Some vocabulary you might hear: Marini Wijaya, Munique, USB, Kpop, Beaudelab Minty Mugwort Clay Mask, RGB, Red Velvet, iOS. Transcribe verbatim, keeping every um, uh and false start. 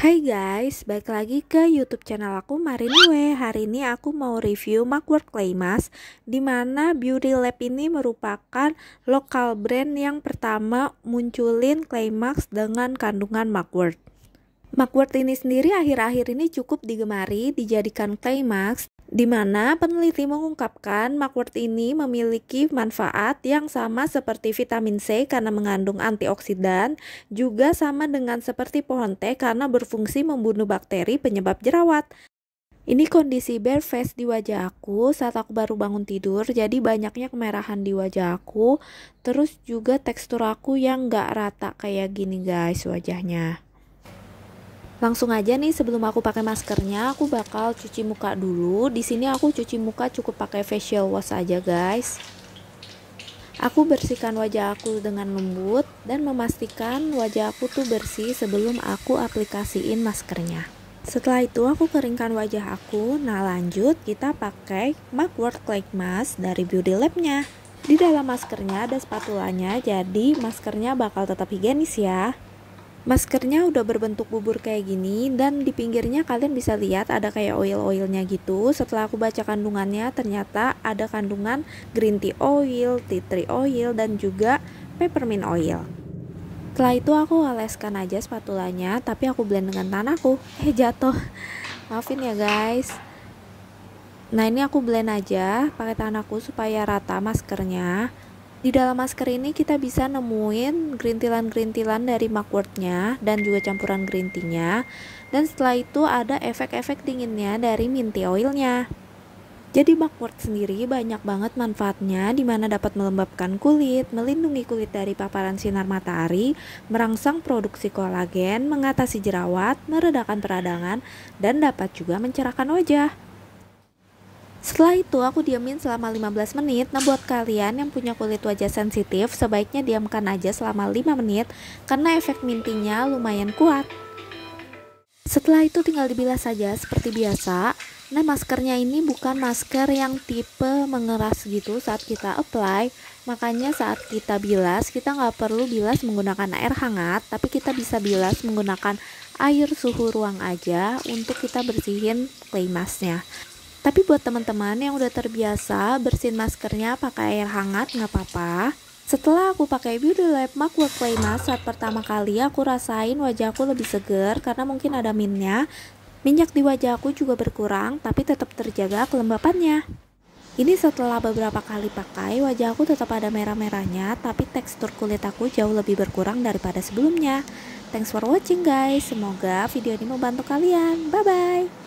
Hai guys, balik lagi ke YouTube channel aku Marini Wijaya. Hari ini aku mau review Mugwort Clay Mask, dimana Beaudelab ini merupakan lokal brand yang pertama munculin clay mask dengan kandungan mugwort. Mugwort ini sendiri akhir-akhir ini cukup digemari dijadikan clay mask, dimana peneliti mengungkapkan mugwort ini memiliki manfaat yang sama seperti vitamin C karena mengandung antioksidan, juga sama dengan seperti pohon teh karena berfungsi membunuh bakteri penyebab jerawat. Ini kondisi bare face di wajah aku saat aku baru bangun tidur, jadi banyaknya kemerahan di wajah aku, terus juga tekstur aku yang gak rata kayak gini guys wajahnya. Langsung aja nih, sebelum aku pakai maskernya, aku bakal cuci muka dulu. Di sini aku cuci muka cukup pakai facial wash aja, guys. Aku bersihkan wajah aku dengan lembut dan memastikan wajah aku tuh bersih sebelum aku aplikasiin maskernya. Setelah itu aku keringkan wajah aku. Nah, lanjut kita pakai Mugwort Clay Mask dari Beaudelab-nya. Di dalam maskernya ada spatulanya, jadi maskernya bakal tetap higienis ya. Maskernya udah berbentuk bubur kayak gini, dan di pinggirnya kalian bisa lihat ada kayak oil-oilnya gitu. Setelah aku baca kandungannya, ternyata ada kandungan green tea oil, tea tree oil, dan juga peppermint oil. Setelah itu aku oleskan aja spatulanya, tapi aku blend dengan tanganku. Eh jatuh, maafin ya guys. Nah ini aku blend aja pakai tanganku supaya rata maskernya. Di dalam masker ini kita bisa nemuin gerintilan-gerintilan dari mugwortnya dan juga campuran green tea-nya. Dan setelah itu ada efek-efek dinginnya dari minty oil-nya. Jadi mugwort sendiri banyak banget manfaatnya, dimana dapat melembabkan kulit, melindungi kulit dari paparan sinar matahari, merangsang produksi kolagen, mengatasi jerawat, meredakan peradangan, dan dapat juga mencerahkan wajah. Setelah itu aku diamin selama lima belas menit. Nah buat kalian yang punya kulit wajah sensitif, sebaiknya diamkan aja selama lima menit karena efek mintinya lumayan kuat. Setelah itu tinggal dibilas saja seperti biasa. Nah maskernya ini bukan masker yang tipe mengeras gitu saat kita apply, makanya saat kita bilas kita nggak perlu bilas menggunakan air hangat, tapi kita bisa bilas menggunakan air suhu ruang aja untuk kita bersihin clay masknya. Tapi buat teman-teman yang udah terbiasa bersihin maskernya pakai air hangat nggak apa-apa. Setelah aku pakai Beaudelab Mugwort Clay Mask, saat pertama kali aku rasain wajahku lebih seger karena mungkin ada mintnya. Minyak di wajahku juga berkurang tapi tetap terjaga kelembapannya. Ini setelah beberapa kali pakai, wajahku tetap ada merah-merahnya tapi tekstur kulit aku jauh lebih berkurang daripada sebelumnya. Thanks for watching guys, semoga video ini membantu kalian. Bye bye.